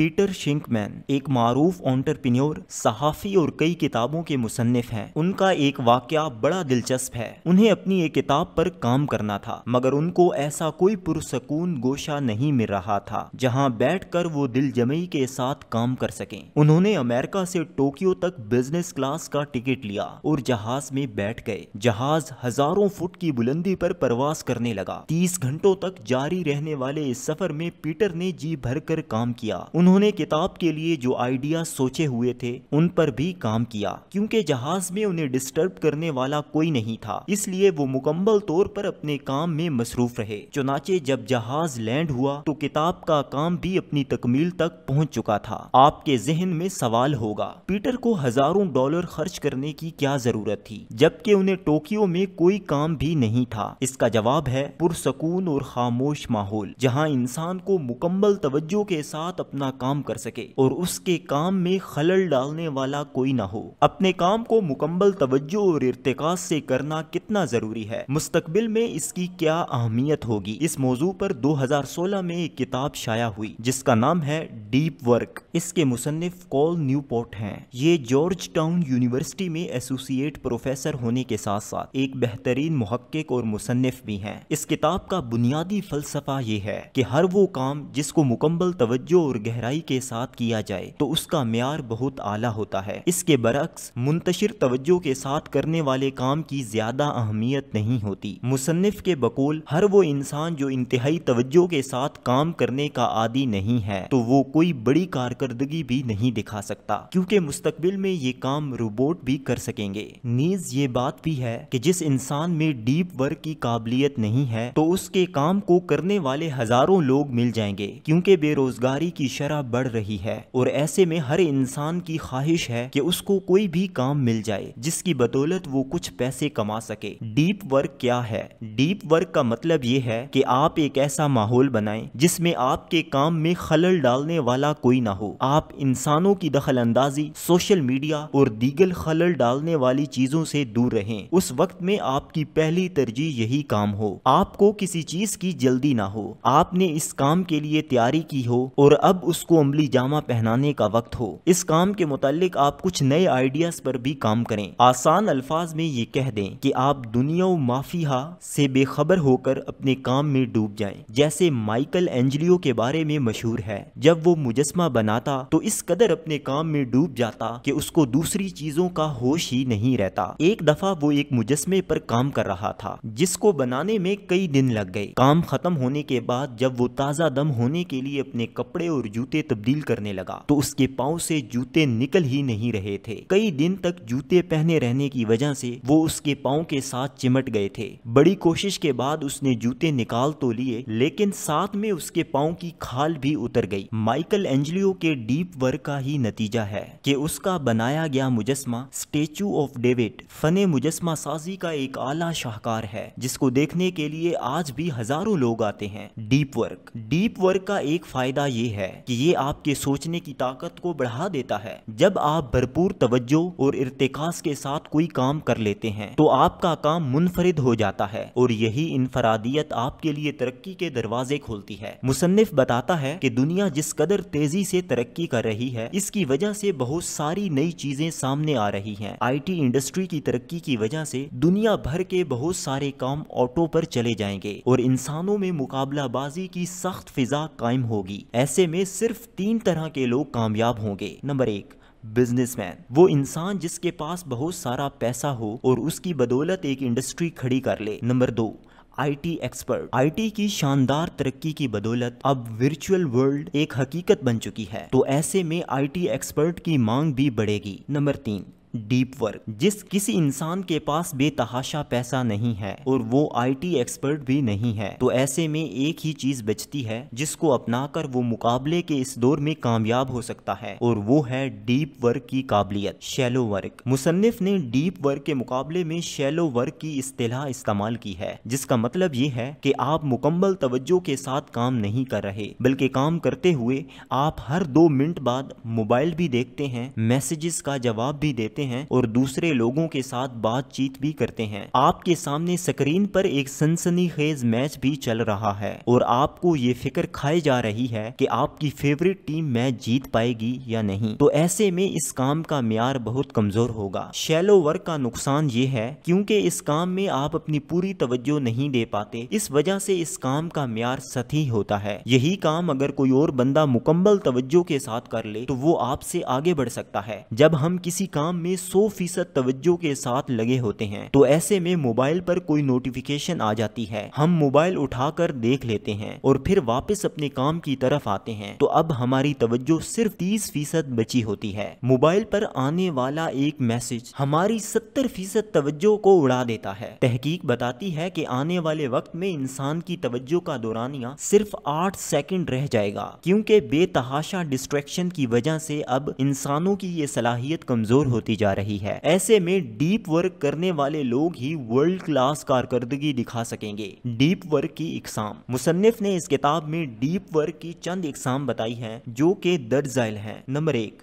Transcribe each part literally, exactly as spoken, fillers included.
Peter शिंकमैन एक मारूफ entrepreneur, सहाफ़ी और कई किताबों के मुसन्निफ हैं। उनका एक वाक़या बड़ा दिलचस्प है। उन्हें अपनी एक किताब पर काम करना था, मगर उनको ऐसा कोई पुरसकून गोशा नहीं मिल रहा था जहां बैठकर वो दिलजमई के साथ काम कर सकें। उन्होंने अमेरिका से टोक्यो तक बिजनेस क्लास का टिकट लिया और जहाज में बैठ गए। जहाज हजारों फुट की बुलंदी पर प्रवास करने लगा। तीस घंटों तक जारी रहने वाले इस सफर में पीटर ने जी भरकर काम किया। उन्होंने किताब के लिए जो आइडिया सोचे हुए थे उन पर भी काम किया, क्योंकि जहाज में उन्हें डिस्टर्ब करने वाला कोई नहीं था, इसलिए वो मुकम्मल तौर पर अपने काम में मसरूफ रहे। चुनाचे जब जहाज लैंड हुआ तो किताब का काम भी अपनी तकमील तक पहुंच चुका था। आपके जहन में सवाल होगा, पीटर को हजारों डॉलर खर्च करने की क्या जरूरत थी जबकि उन्हें टोक्यो में कोई काम भी नहीं था? इसका जवाब है पुरसकून और खामोश माहौल, जहां इंसान को मुकम्मल तवज्जो के साथ अपना काम कर सके और उसके काम में खलल डालने वाला कोई ना हो। अपने काम को मुकम्मल तवज्जो और इर्तिकाज से करना कितना जरूरी है, मुस्तकबिल में इसकी क्या अहमियत होगी, इस मौजू पर दो हज़ार सोलह में एक किताब शाया हुई जिसका नाम है डीप वर्क। इसके मुसन्निफ कॉल न्यूपोर्ट हैं। ये जॉर्ज टाउन यूनिवर्सिटी में एसोसिएट प्रोफेसर होने के साथ साथ एक बेहतरीन मुहक्किक और मुसन्निफ भी हैं। इस किताब का बुनियादी फलसफा ये है कि हर वो काम जिसको मुकम्मल तवज्जो और गहराई के साथ किया जाए तो उसका म्यार बहुत आला होता है। इसके बरक्स मुंतशिर तवज्जो के साथ करने वाले काम की ज्यादा अहमियत नहीं होती। मुसन्निफ के बकौल, हर वो इंसान जो इंतहाई तवज्जो के साथ काम करने का आदी नहीं है तो वो कोई बड़ी कारकर्दगी भी नहीं दिखा सकता, क्योंकि मुस्तकबिल में ये काम रोबोट भी कर सकेंगे। नीज ये बात भी है कि जिस इंसान में डीप वर्क की काबिलियत नहीं है तो उसके काम को करने वाले हजारों लोग मिल जाएंगे, क्योंकि बेरोजगारी की शरह बढ़ रही है और ऐसे में हर इंसान की ख्वाहिश है कि उसको कोई भी काम मिल जाए जिसकी बदौलत वो कुछ पैसे कमा सके। डीप वर्क क्या है? डीप वर्क का मतलब ये है कि आप एक ऐसा माहौल बनाएं जिसमें आपके काम में खलल डालने वाला कोई ना हो। आप इंसानों की दखल अंदाजी, सोशल मीडिया और दीगर खलल डालने वाली चीजों से दूर रहें। उस वक्त में आपकी पहली तरजीह यही काम हो। आपको किसी चीज की जल्दी ना हो। आपने इस काम के लिए तैयारी की हो और अब उसको अमली जामा पहनाने का वक्त हो। इस काम के मुतालिक आप कुछ नए आइडियाज पर भी काम करें। आसान अल्फाज में ये कह दें कि आप दुनिया व माफिहा से बेखबर होकर अपने काम में डूब जाएं, जैसे माइकल एंजेलियो के बारे में मशहूर है। जब वो मुजस्मा बनाता तो इस कदर अपने काम में डूब जाता कि उसको दूसरी चीजों का होश ही नहीं रहता। एक दफा वो एक मुजस्मे पर काम कर रहा था जिसको बनाने में कई दिन लग गए। काम खत्म होने के बाद जब वो ताज़ा दम होने के लिए अपने कपड़े और जूते तब्दील करने लगा तो उसके पाँव से जूते निकल ही नहीं रहे थे। कई दिन तक जूते पहने रहने की वजह से वो उसके पाँव के साथ चिमट गए थे। बड़ी कोशिश के बाद उसने जूते निकाल तो लिए, लेकिन साथ में उसके पाँव की खाल भी उतर गई। माइकल एंजेलियो के डीप वर्क का ही नतीजा है कि उसका बनाया गया मुजस्मा स्टैचू ऑफ डेविड फने मुजस्मा साजी का एक आला शाहकार है, जिसको देखने के लिए आज भी हजारों लोग आते हैं। डीप वर्क डीप वर्क का एक फायदा ये है कि ये आपके सोचने की ताकत को बढ़ा देता है। जब आप भरपूर तवज्जो और इर्तिकास के साथ कोई काम कर लेते हैं तो आपका काम मुनफरिद हो जाता है और यही इनफरादियत आपके लिए तरक्की के दरवाजे खोलती है। मुसन्निफ बताता है कि दुनिया जिस कदर तेजी से तरक्की कर रही है, इसकी वजह से बहुत सारी नई चीजें सामने आ रही हैं। आईटी इंडस्ट्री की तरक्की की वजह से दुनिया भर के बहुत सारे काम ऑटो पर चले जाएंगे और इंसानों में मुकाबलाबाजी की सख्त फिजा कायम होगी। ऐसे में सिर्फ तीन तरह के लोग कामयाब होंगे। नंबर एक, बिजनेसमैन, वो इंसान जिसके पास बहुत सारा पैसा हो और उसकी बदौलत एक इंडस्ट्री खड़ी कर ले। नंबर दो, आईटी एक्सपर्ट, आईटी की शानदार तरक्की की बदौलत अब वर्चुअल वर्ल्ड एक हकीकत बन चुकी है, तो ऐसे में आईटी एक्सपर्ट की मांग भी बढ़ेगी। नंबर तीन, डीप वर्क, जिस किसी इंसान के पास बेतहाशा पैसा नहीं है और वो आईटी एक्सपर्ट भी नहीं है, तो ऐसे में एक ही चीज बचती है जिसको अपनाकर वो मुकाबले के इस दौर में कामयाब हो सकता है, और वो है डीप वर्क की काबिलियत। शैलो वर्क, मुसन्निफ ने डीप वर्क के मुकाबले में शैलो वर्क की इस्तेलाह इस्तेमाल की है, जिसका मतलब ये है कि आप मुकम्मल तवज्जो के साथ काम नहीं कर रहे, बल्कि काम करते हुए आप हर दो मिनट बाद मोबाइल भी देखते हैं, मैसेजेस का जवाब भी देते सकते हैं और दूसरे लोगों के साथ बातचीत भी करते हैं। आपके सामने स्क्रीन पर एक सनसनीखेज मैच भी चल रहा है और आपको ये फिक्र खाई जा रही है कि आपकी फेवरेट टीम मैच जीत पाएगी या नहीं। तो ऐसे में इस काम का म्यार बहुत कमजोर होगा। शैलो वर्क का नुकसान ये है क्योंकि इस काम में आप अपनी पूरी तवज्जो नहीं दे पाते, इस वजह से इस काम का म्यार सतही होता है। यही काम अगर कोई और बंदा मुकम्मल तवज्जो के साथ कर ले तो वो आपसे आगे बढ़ सकता है। जब हम किसी काम में सौ फीसद तवज्जो के साथ लगे होते हैं तो ऐसे में मोबाइल पर कोई नोटिफिकेशन आ जाती है, हम मोबाइल उठाकर देख लेते हैं और फिर वापस अपने काम की तरफ आते हैं। तो अब हमारी तवज्जो सिर्फ तीस फीसद बची होती है। मोबाइल पर आने वाला एक मैसेज हमारी सत्तर फीसद तवज्जो को उड़ा देता है। तहकीक बताती है कि आने वाले वक्त में इंसान की तवज्जो का दौरानिया सिर्फ आठ सेकंड रह जाएगा, क्योंकि बेतहाशा डिस्ट्रैक्शन की वजह से अब इंसानों की ये सलाहियत कमजोर होती जा रही है। ऐसे में डीप वर्क करने वाले लोग ही वर्ल्ड क्लास कारकर्दगी दिखा सकेंगे। डीप वर्क की इकसाम, मुसन्निफ ने इस किताब में डीप वर्क की चंद इकसाम बताई है जो कि दर्जाइल है। नंबर एक,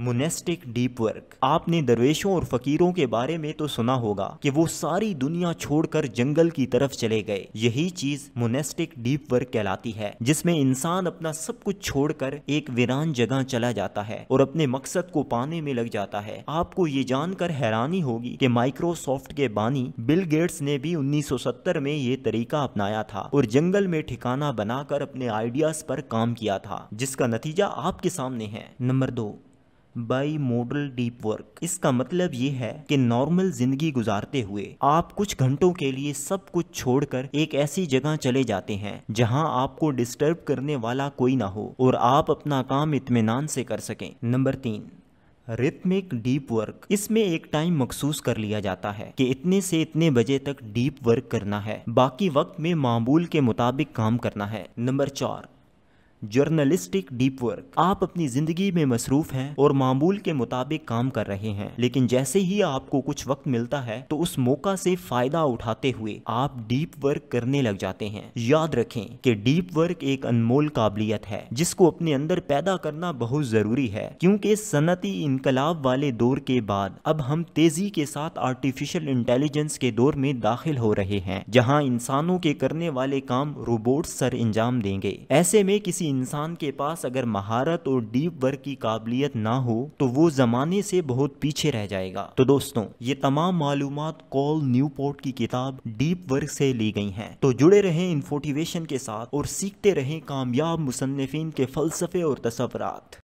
मोनेस्टिक डीप वर्क। आपने दरवेशों और फकीरों के बारे में तो सुना होगा कि वो सारी दुनिया छोड़कर जंगल की तरफ चले गए। यही चीज मोनेस्टिक डीप वर्क कहलाती है, जिसमें इंसान अपना सब कुछ छोड़कर एक वीरान जगह चला जाता है और अपने मकसद को पाने में लग जाता है। आपको ये जानकर हैरानी होगी कि माइक्रोसॉफ्ट के बानी बिल गेट्स ने भी उन्नीस सौ सत्तर में ये तरीका अपनाया था और जंगल में ठिकाना बनाकर अपने आइडियाज पर काम किया था, जिसका नतीजा आपके सामने है। नंबर दो, बाई मॉडल डीप वर्क। इसका मतलब ये है कि नॉर्मल जिंदगी गुजारते हुए आप कुछ घंटों के लिए सब कुछ छोड़कर एक ऐसी जगह चले जाते हैं जहां आपको डिस्टर्ब करने वाला कोई ना हो और आप अपना काम इत्मीनान से कर सकें। नंबर तीन, रिथमिक डीप वर्क। इसमें एक टाइम मखसूस कर लिया जाता है कि इतने से इतने बजे तक डीप वर्क करना है, बाकी वक्त में मामूल के मुताबिक काम करना है। नंबर चार, जर्नलिस्टिक डीप वर्क। आप अपनी जिंदगी में मसरूफ हैं और मामूल के मुताबिक काम कर रहे हैं, लेकिन जैसे ही आपको कुछ वक्त मिलता है तो उस मौका से फायदा उठाते हुए आप डीप वर्क करने लग जाते हैं। याद रखें कि डीप वर्क एक अनमोल काबिलियत है जिसको अपने अंदर पैदा करना बहुत जरूरी है, क्योंकि सनती इनकलाब वाले दौर के बाद अब हम तेजी के साथ आर्टिफिशियल इंटेलिजेंस के दौर में दाखिल हो रहे हैं, जहाँ इंसानों के करने वाले काम रोबोट्स सर अंजाम देंगे। ऐसे में किसी इंसान के पास अगर महारत और डीप वर्क की काबिलियत ना हो तो वो जमाने से बहुत पीछे रह जाएगा। तो दोस्तों, ये तमाम मालूमात कॉल न्यूपोर्ट की किताब डीप वर्क से ली गई हैं। तो जुड़े रहें इंफोटिवेशन के साथ और सीखते रहें कामयाब मुसन्निफीन के फलसफे और तसव्वुरात।